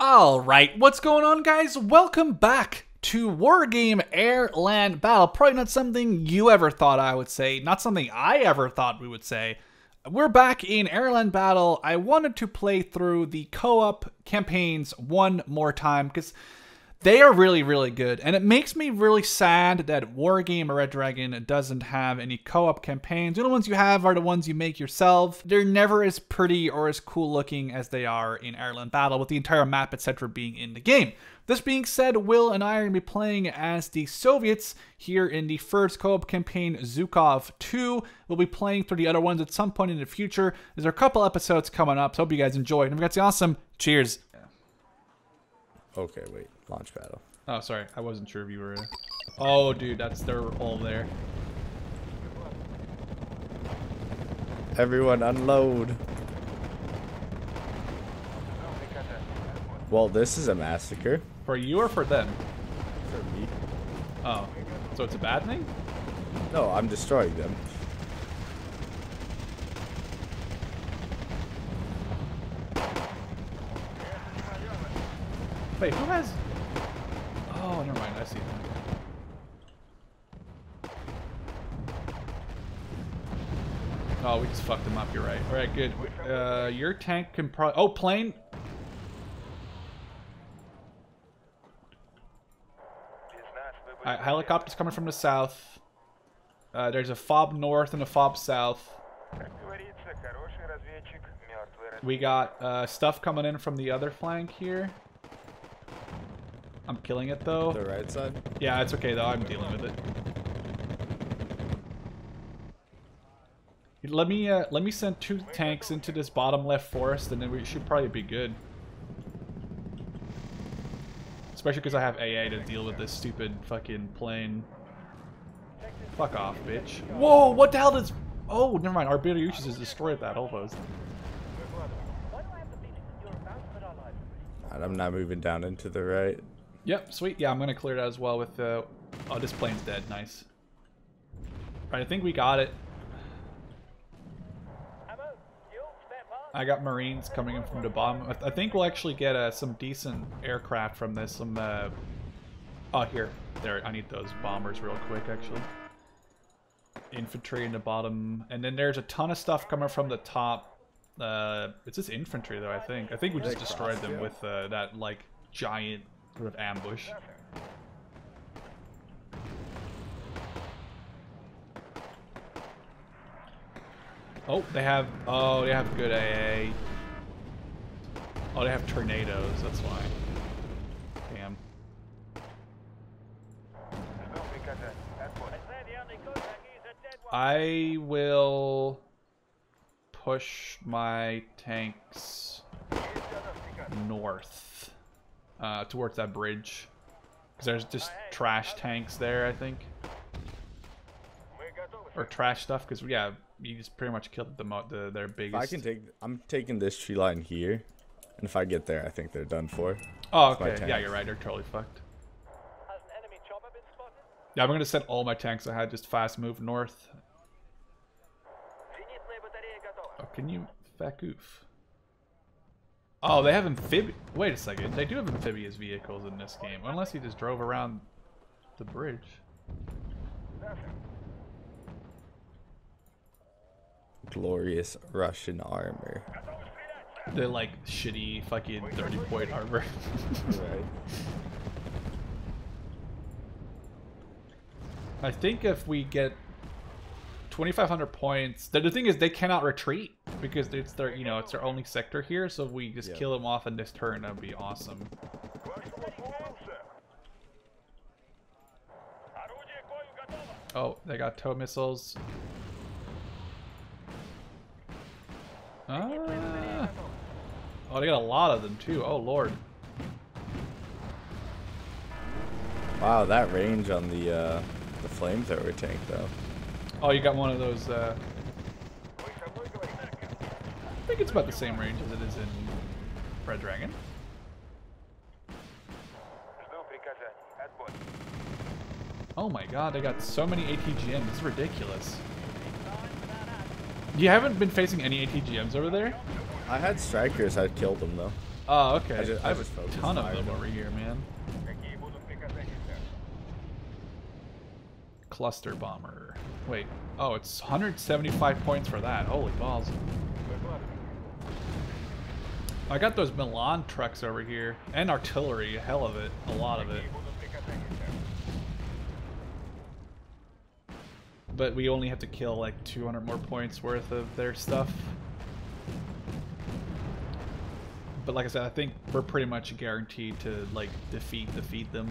Alright, what's going on, guys? Welcome back to Wargame AirLand Battle. Probably not something you ever thought I would say, not something I ever thought we would say. We're back in AirLand Battle. I wanted to play through the co-op campaigns one more time because they are really, really good. And it makes me really sad that Wargame or Red Dragon doesn't have any co-op campaigns. The only ones you have are the ones you make yourself. They're never as pretty or as cool looking as they are in AirLand Battle, with the entire map, etc. being in the game. This being said, Will and I are going to be playing as the Soviets here in the first co-op campaign, Zhukov 2. We'll be playing through the other ones at some point in the future. There's a couple episodes coming up, so hope you guys enjoy. And if you guys are awesome, cheers. Okay, wait. Launch battle. Oh, sorry. I wasn't sure if you were... Oh, dude, that's their all there. Everyone, unload. Well, this is a massacre. For you or for them? For me. Oh. So it's a bad thing? No, I'm destroying them. Wait, who has... Oh, never mind. I see them. Oh, we just fucked them up. You're right. All right, good. Your tank can probably... Oh, plane! All right, helicopter's coming from the south. There's a FOB north and a FOB south. We got stuff coming in from the other flank here. I'm killing it though. The right side? Yeah, it's okay though. I'm dealing with it. Let me send two tanks into this bottom left forest, and then we should probably be good. Especially because I have AA to deal with this stupid fucking plane. Fuck off, bitch. Whoa, what the hell does... Oh, never mind. Our BTR has destroyed that whole post. I'm not moving down into the right. Yep, sweet. Yeah, I'm going to clear it out as well with the... Oh, this plane's dead. Nice. Alright, I think we got it. I got Marines coming in from the bottom. I think we'll actually get some decent aircraft from this. Some, oh, here. There, I need those bombers real quick, actually. Infantry in the bottom. And then there's a ton of stuff coming from the top. It's just infantry, though, I think. I think we just destroyed them with that, like, giant... sort of ambush. Oh, they have. Oh, they have good AA. Oh, they have tornadoes. That's why. Damn. I will push my tanks north. Towards that bridge, because there's just trash tanks there, I think, or trash stuff. Because yeah, you just pretty much killed their biggest. I'm taking this tree line here, and if I get there, I think they're done for. Oh, okay. Yeah, you're right. They're totally fucked. Has an enemy chopper been spotted? Yeah, I'm gonna send all my tanks I had just fast move north. Oh, can you fuck oof? Oh, they have amphibious... Wait a second. They do have amphibious vehicles in this game. Unless he just drove around the bridge. Glorious Russian armor. They're like shitty fucking 30-point armor. Right. I think if we get 2,500 points... The thing is, they cannot retreat. Because it's their, you know, it's their only sector here, so if we just kill them off in this turn, that'd be awesome. Oh, they got tow missiles. Oh, they got a lot of them too. Oh lord. Wow, that range on the flamethrower tank though. Oh, you got one of those. I think it's about the same range as it is in Red Dragon. Oh my god, they got so many ATGMs. This is ridiculous. You haven't been facing any ATGMs over there? I had strikers. I killed them, though. Oh, okay. I have a ton of them over here, man. Cluster bomber. Wait. Oh, it's 175 points for that. Holy balls. I got those Milan trucks over here. And artillery. A hell of it. A lot of it. But we only have to kill like 200 more points worth of their stuff. But like I said, I think we're pretty much guaranteed to like defeat them.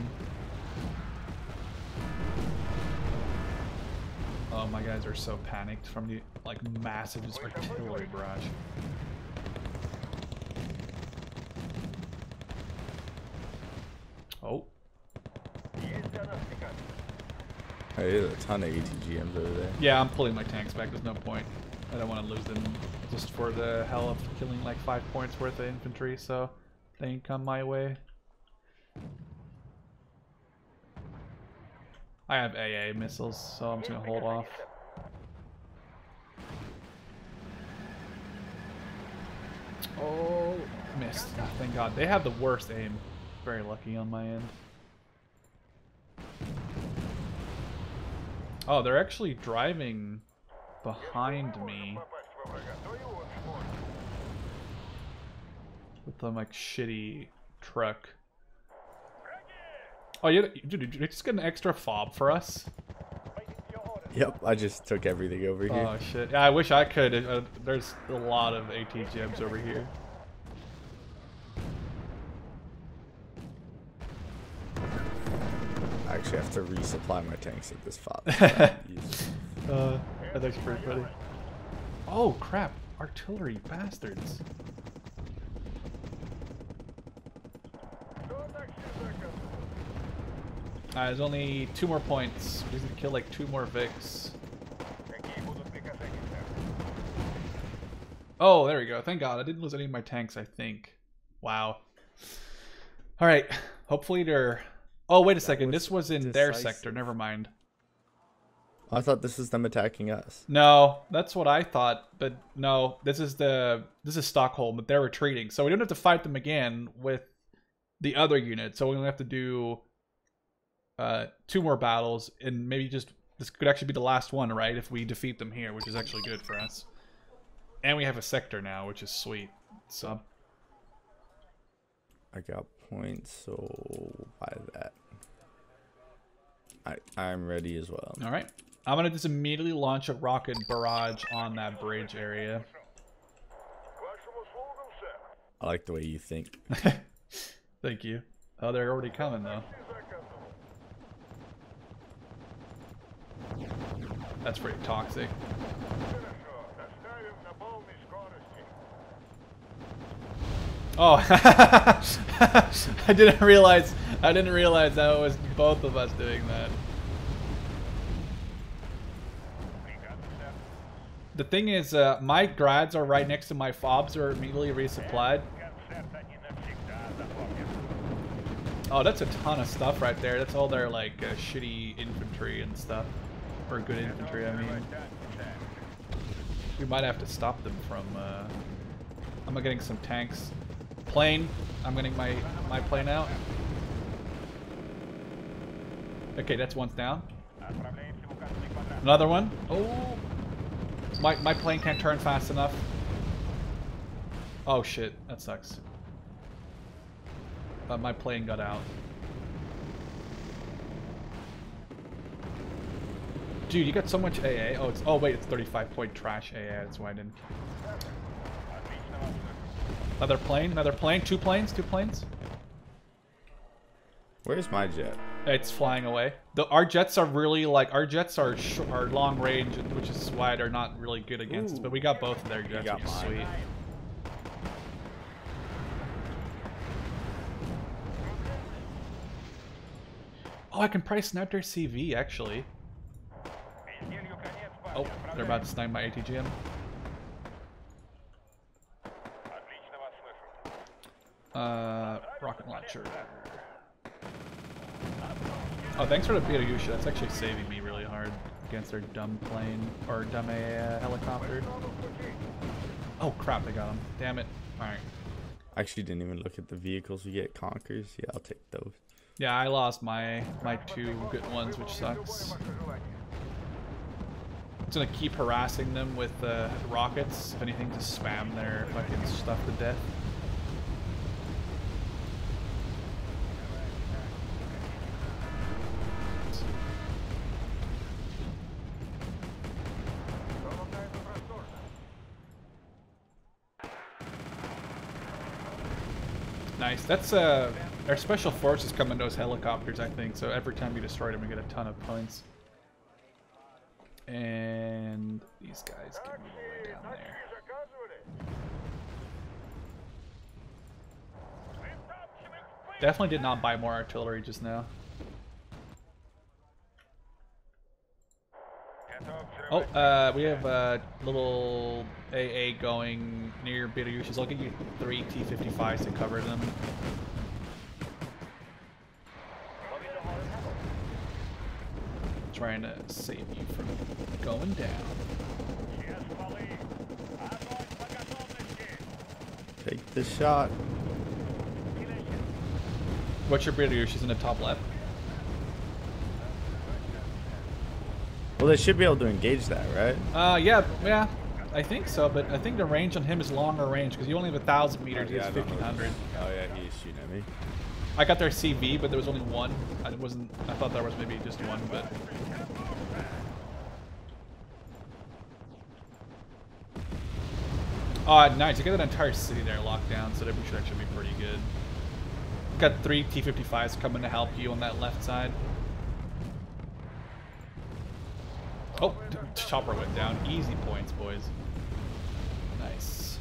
Oh, my guys are so panicked from the like massive artillery barrage. Oh. Hey, there's a ton of ATGMs over there. Yeah, I'm pulling my tanks back. There's no point. I don't want to lose them just for the hell of killing like 5 points worth of infantry, so they ain't come my way. I have AA missiles, so I'm just gonna hold off. Oh, missed. Oh, thank God. They have the worst aim. Very lucky on my end. Oh, they're actually driving behind me. With the like shitty truck. Oh, yeah, dude, did you just get an extra FOB for us? Yep, I just took everything over here. Oh, shit. Yeah, I wish I could. There's a lot of ATGMs over here. I actually have to resupply my tanks at this FOB. That looks pretty funny. Oh, crap. Artillery bastards. There's only 2 more points. We're just gonna kill like 2 more Vicks. Oh, there we go. Thank God. I didn't lose any of my tanks, I think. Wow. Alright. Hopefully they're... Oh, wait a second. This was in their sector. Never mind. I thought this was them attacking us. No, that's what I thought. But no, this is Stockholm, but they're retreating. So we don't have to fight them again with the other unit. So we only have to do... 2 more battles, and maybe just this could actually be the last one, right? If we defeat them here, which is actually good for us, and we have a sector now, which is sweet. So I got points, so by that, I'm ready as well. All right, I'm gonna just immediately launch a rocket barrage on that bridge area. I like the way you think. Thank you. Oh, they're already coming though. That's pretty toxic. Oh, I didn't realize that it was both of us doing that. The thing is, my grads are right next to my FOBs, are immediately resupplied. Oh, that's a ton of stuff right there. That's all their like shitty infantry and stuff. Or good infantry, I mean. We might have to stop them from, I'm getting some tanks. Plane. I'm getting my plane out. Okay, that's one down. Another one. Oh! My plane can't turn fast enough. Oh shit, that sucks. But my plane got out. Dude, you got so much AA. Oh, wait, it's 35-point trash AA. That's why I didn't. Another plane. 2 planes. Where's my jet? It's flying away. Our jets are really like our jets are long range, which is why they're not really good against us. But we got both of their jets. Which is sweet. Oh, I can probably snipe their CV actually. Oh, they're about to snipe my ATGM. Rocket launcher. Oh, thanks for the Piyusha. That's actually saving me really hard against their dumb plane or dumb helicopter. Oh crap, they got him. Damn it. All right. I actually didn't even look at the vehicles we get. Conquerors, yeah, I'll take those. Yeah, I lost my two good ones, which sucks. It's gonna keep harassing them with rockets, if anything, to spam their fucking stuff to death. Nice. That's our special forces come in those helicopters, I think. So every time you destroy them, we get a ton of points. And these guys can move all the way down there. Definitely did not buy more artillery just now. Oh, we have a little AA going near Piyusha. I'll give you 3 T-55s to cover them. Trying to save you from going down. Take the shot. What's your Piyusha? She's in the top left. Well, they should be able to engage that, right? Yeah, I think so, but I think the range on him is longer range, because you only have 1,000 meters, he has 1,500. Oh yeah, he's shooting at me. I got their CV, but there was only one. I thought there was maybe just one, but... Oh, nice, you got an entire city there locked down, so that we should actually be pretty good. Got 3 T-55s coming to help you on that left side. Oh, chopper went down. Easy points, boys. Nice.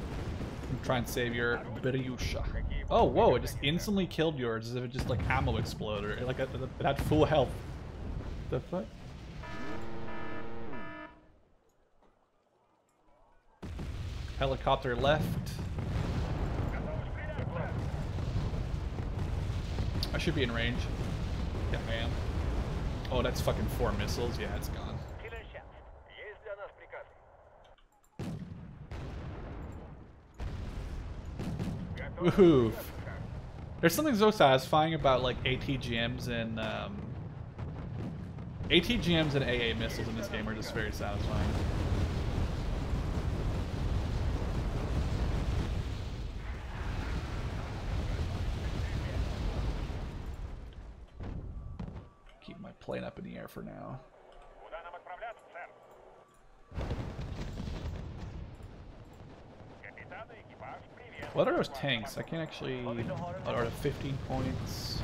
I'm trying to save your Piyusha. Oh, whoa, it just instantly killed yours as if it just like ammo exploded. Like it had full health. The fuck? Helicopter left. I should be in range. Yeah, I am. Oh, that's fucking 4 missiles. Yeah, it's gone. Ooh. There's something so satisfying about like ATGMs and AA missiles in this game are just very satisfying. Plane up in the air for now. What are those tanks? I can't actually... Oh, are they 15 points?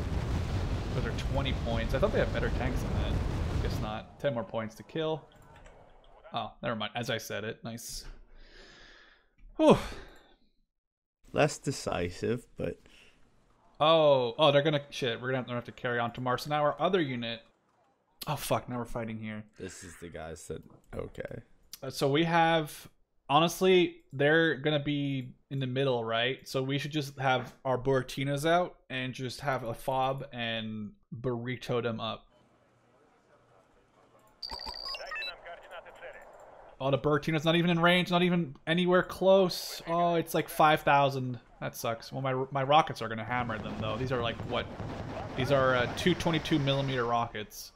Or they're 20 points? I thought they had better tanks than that. Guess not. 10 more points to kill. Oh, never mind. As I said it. Nice. Whew. Less decisive, but... Oh, they're gonna... Shit, we're gonna have to carry on tomorrow. So now our other unit... Oh fuck, now we're fighting here. This is the guys that... Okay. So we have... Honestly, they're going to be in the middle, right? So we should just have our Buratinos out and just have a FOB and burrito them up. Oh, the Buratino's not even in range, not even anywhere close. Oh, it's like 5,000. That sucks. Well, my rockets are going to hammer them, though. These are like, what? These are 222mm rockets.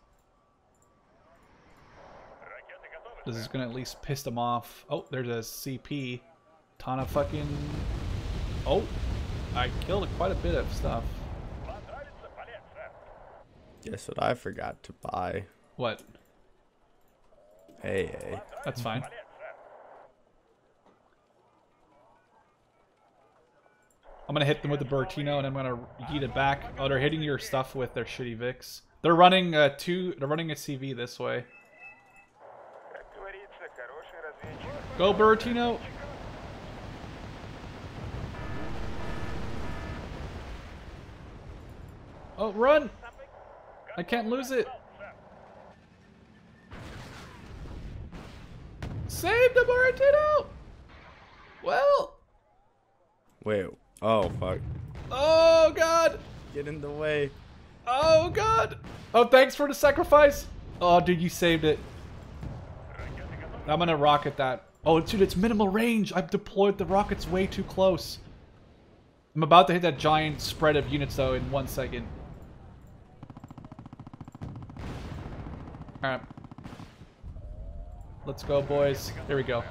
This is gonna at least piss them off. Oh, there's a CP. Ton of fucking... Oh, I killed quite a bit of stuff. Guess what I forgot to buy? What? Hey. That's fine. I'm gonna hit them with the Bertino and I'm gonna yeet it back. Oh, they're hitting your stuff with their shitty Vicks. They're running a CV this way. Go, Buratino! Oh, run! I can't lose it! Save the Buratino! Well! Wait, oh fuck. Oh god! Get in the way. Oh god! Oh, thanks for the sacrifice! Oh dude, you saved it. I'm gonna rocket that. Oh, dude, it's minimal range. I've deployed the rockets way too close. I'm about to hit that giant spread of units, though, in 1 second. Alright. Let's go, boys. Here we go.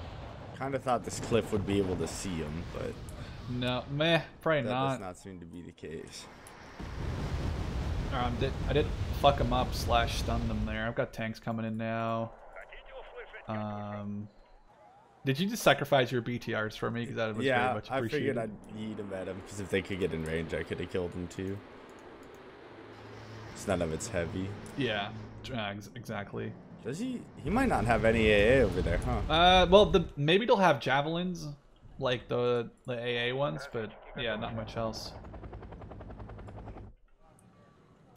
Kind of thought this cliff would be able to see him, but... No, meh, probably not. That does not seem to be the case. Alright, I did fuck him up slash stun them there. I've got tanks coming in now. Did you just sacrifice your BTRs for me? Because that was very much appreciated. Yeah, I figured I'd yeet them at him, because if they could get in range, I could have killed them too. It's none of it's heavy. Yeah, exactly. Does he? He might not have any AA over there, huh? Well, maybe they'll have javelins, like the AA ones, but yeah, not much else.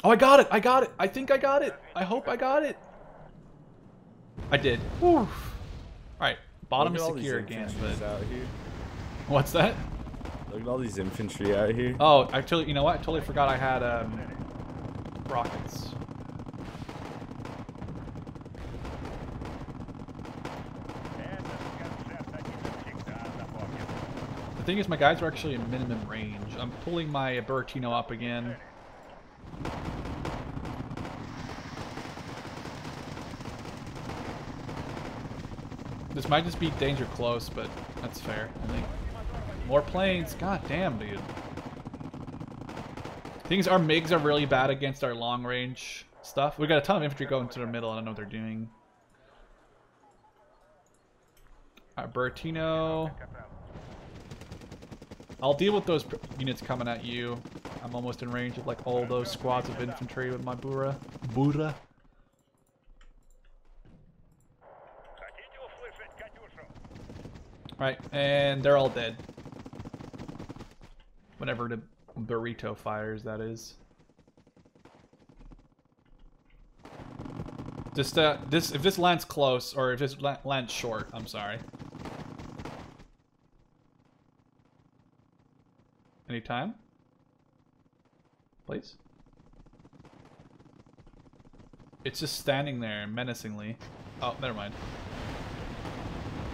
Oh, I got it! I got it! I think I got it! I hope I got it! I did. Whew. All right. Bottom is secure again, but... Out here. What's that? Look at all these infantry out here. Oh, actually, you know what? I totally forgot I had rockets. The thing is, my guys are actually in minimum range. I'm pulling my Bertino up again. This might just be danger close, but that's fair, I think. More planes. God damn, dude. Things, our MiGs are really bad against our long range stuff. We got a ton of infantry going to their middle. I don't know what they're doing. Alright, Bertino. I'll deal with those units coming at you. I'm almost in range of like all those squads of infantry with my Bura. Right, and they're all dead. Whenever the burrito fires, that is. Just if this lands close, or if this lands short, I'm sorry. Any time? Please? It's just standing there menacingly. Oh, never mind.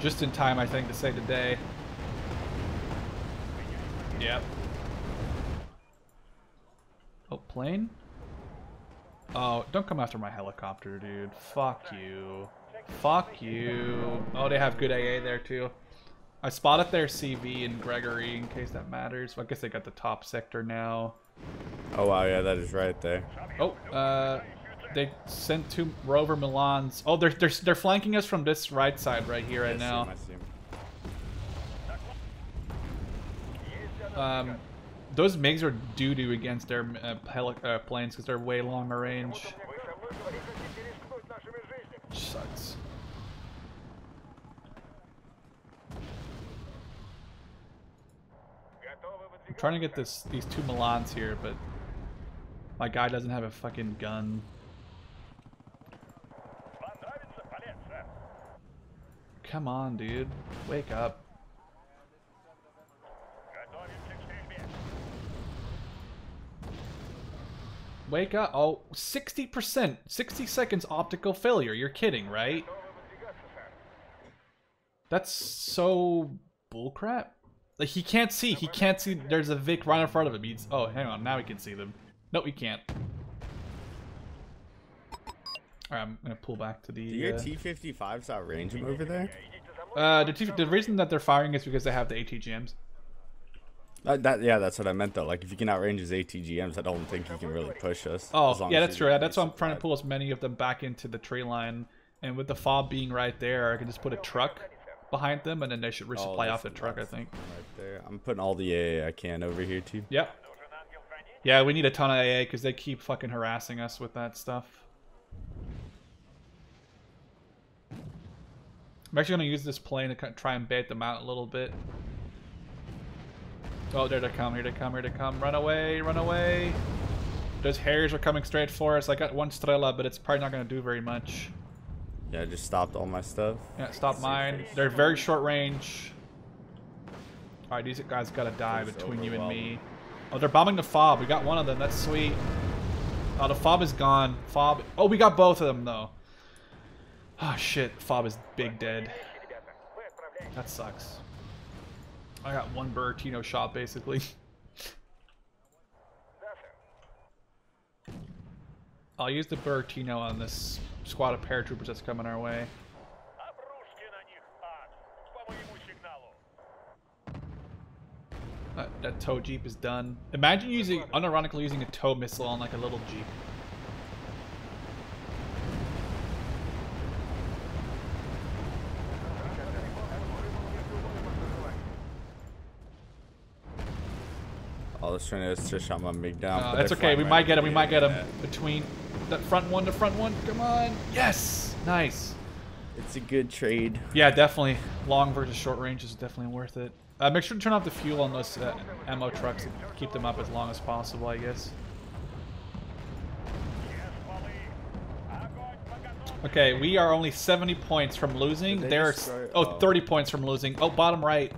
Just in time, I think, to save the day. Yep. Oh, plane? Oh, don't come after my helicopter, dude. Fuck you. Fuck you. Oh, they have good AA there, too. I spotted their CV and Gregory, in case that matters. Well, I guess they got the top sector now. Oh, wow, yeah, that is right there. Oh, they sent two Rover Milans. Oh, they're flanking us from this right side right here right now. I see him. Those MiGs are doo-doo against their planes because they're way longer range. Sucks. I'm trying to get these two Milans here, but my guy doesn't have a fucking gun. Come on, dude. Wake up. Wake up. Oh, 60%. 60 seconds optical failure. You're kidding, right? That's so bullcrap. Like, he can't see. He can't see. There's a Vic right in front of him. He's, oh, hang on. Now we can see them. No, we can't. All right, I'm gonna pull back to the. Do your T-55s outrange them over there? The reason that they're firing is because they have the ATGMs. Yeah, that's what I meant though. Like, if you can outrange his ATGMs, I don't think you can really push us. Oh, yeah, that's true. That's why I'm trying to pull as many of them back into the tree line. And with the FOB being right there, I can just put a truck behind them, and then they should resupply off the truck. I think. Right there. I'm putting all the AA I can over here too. Yep. Yeah, we need a ton of AA because they keep fucking harassing us with that stuff. I'm actually going to use this plane to try and bait them out a little bit. Oh, there they come, here they come, here they come. Run away, run away. Those hairs are coming straight for us. I got one Strella, but it's probably not going to do very much. Yeah, I just stopped all my stuff. Yeah, stop mine. They're very short range. Alright, these guys got to die between you and me. Oh, they're bombing the FOB. We got one of them. That's sweet. Oh, the FOB is gone. FOB. Oh, we got both of them, though. Oh shit, FOB is big dead. That sucks. I got one Bertino shot basically. I'll use the Bertino on this squad of paratroopers that's coming our way. That tow jeep is done. Imagine using, unironically using a tow missile on like a little jeep. All this trying to is to shut my MiG down. That's okay. We might get him. We might get him between that front one to front one. Come on. Yes. Nice. It's a good trade. Yeah, definitely. Long versus short range is definitely worth it. Make sure to turn off the fuel on those ammo trucks and keep them up as long as possible, I guess. Okay, we are only 70 points from losing. They're 30 points from losing. Oh, bottom right.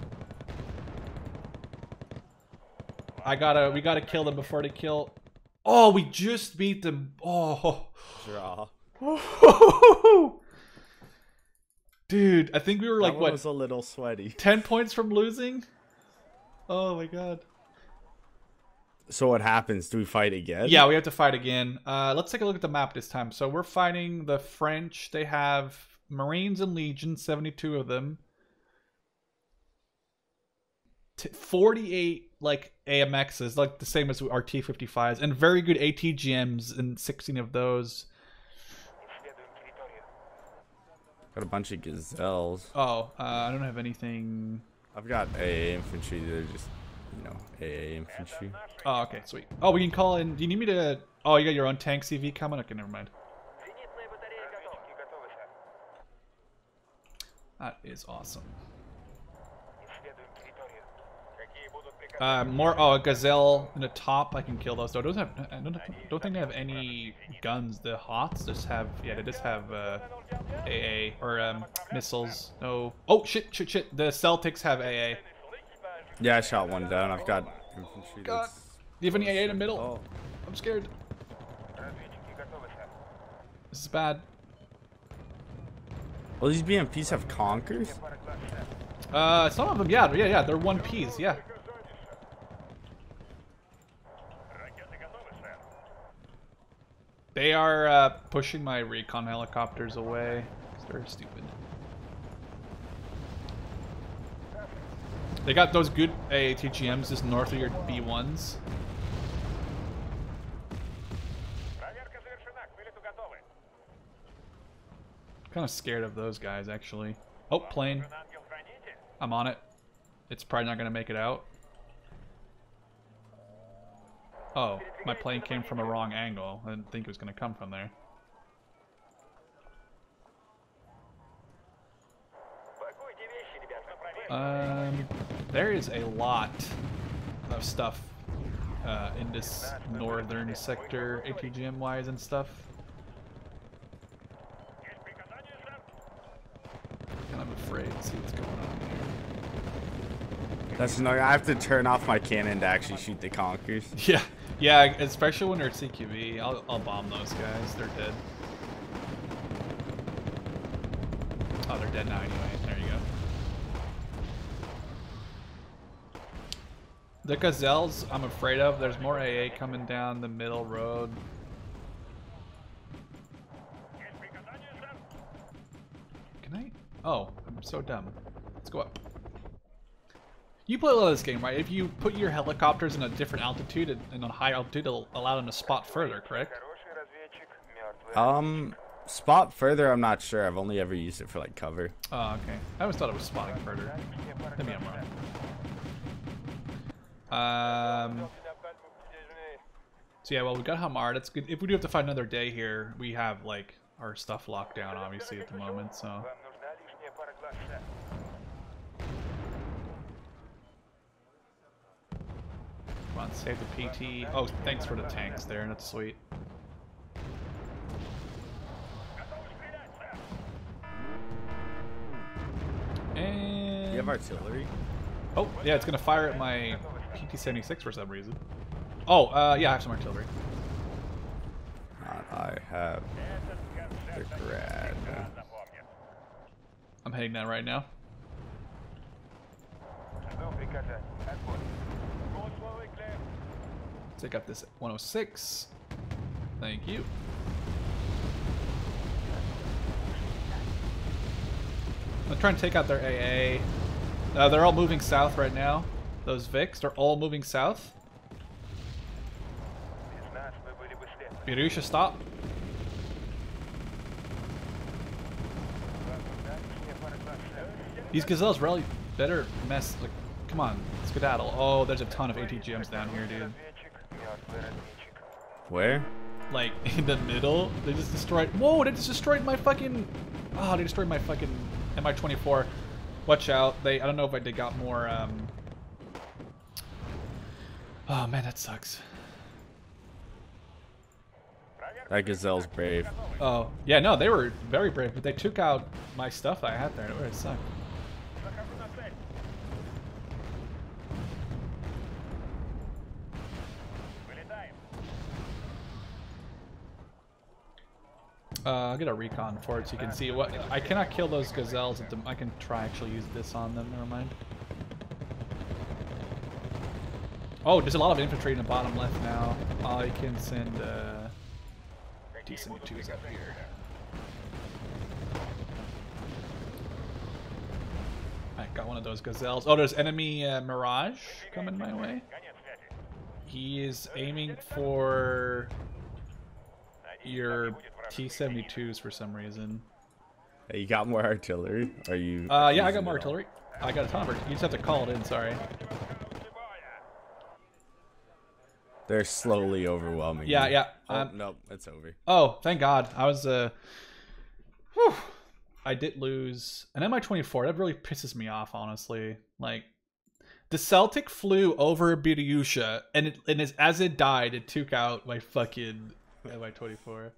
We gotta kill them before they kill. Oh, we just beat them. Oh. Draw. Dude, I think we were like, what? That was a little sweaty. 10 points from losing? Oh my god. So what happens? Do we fight again? Yeah, we have to fight again. Let's take a look at the map this time. So we're fighting the French. They have Marines and Legion, 72 of them. 48, like, AMXs, like the same as our T-55s. And very good ATGMs, and 16 of those. Got a bunch of Gazelles. Oh, I don't have anything. I've got AA infantry. They're just, you know, AA infantry. Oh, okay, sweet. Oh, we can call in. Do you need me to? Oh, you got your own tank CV coming? Okay, never mind. That is awesome. More. Oh, a Gazelle in the top. I can kill those. Though. I don't think they have any guns. The HOTs just have. Yeah, they just have. AA or missiles. No. Oh shit, shit, shit. The Celtics have AA. Yeah, I shot one down. I've got infantry. God. Do you have any AA in the middle? Oh. I'm scared. This is bad. Well, these BMPs have Conquerors? Some of them, yeah. They're 1Ps, yeah. They are pushing my recon helicopters away. They're stupid. They got those good ATGMs just north of your B1s. Kind of scared of those guys, actually. Oh, plane. I'm on it. It's probably not going to make it out. Oh, my plane came from a wrong angle. I didn't think it was going to come from there. There is a lot of stuff in this northern sector, ATGM-wise and stuff. And I'm afraid to see what's going on here. That's annoying. I have to turn off my cannon to actually shoot the Conquerors. Yeah, yeah, especially when they're CQB. I'll bomb those guys. They're dead. Oh, they're dead now anyway. There you go. The Gazelles, I'm afraid of. There's more AA coming down the middle road. Can I? Oh, I'm so dumb. Let's go up. You play a lot of this game, right? If you put your helicopters in a different altitude and on high altitude, it'll allow them to spot further, correct? Spot further, I'm not sure. I've only ever used it for, like, cover. Oh, okay. I always thought it was spotting further. Maybe I'm wrong. So, yeah, well, we got Hamar. That's good. If we do have to find another day here, we have, like, our stuff locked down, obviously, at the moment, so... Come on, save the PT. Oh, thanks for the tanks there. That's sweet. And... you have artillery? Oh, yeah, it's going to fire at my PT-76 for some reason. Oh, yeah, I have some artillery. I have the Grad. I'm heading that right now. Take up this 106. Thank you. I'm trying to take out their AA. They're all moving south right now. Those Vics are all moving south. Piyusha, stop. These Gazelles really better mess. Like, come on, skedaddle. Oh, there's a ton of ATGMs down here, dude. Where? Like in the middle. They just destroyed. Whoa! They just destroyed my fucking. Oh, they destroyed my fucking MI-24. Watch out. They. I don't know if they got more. Oh man, that sucks. That Gazelle's brave. Oh yeah, no, they were very brave, but they took out my stuff I had there. It really sucked. I'll get a recon for it so you can see what I cannot kill those Gazelles. At the, I can try actually use this on them. Never mind. Oh, there's a lot of infantry in the bottom left now. I can send T-72s up here. I got one of those Gazelles. Oh, there's enemy Mirage coming my way. He is aiming for your T-72s for some reason. Hey, you got more artillery? Are you? Yeah, I got more artillery. I got a ton of artillery. You just have to call it in. Sorry. They're slowly overwhelming. Yeah, yeah. Nope, it's over. Oh, thank God. I was. Whew, I did lose an MI-24. That really pisses me off, honestly. Like, the Celtic flew over Piyusha, and as it died, it took out my fucking MI-24.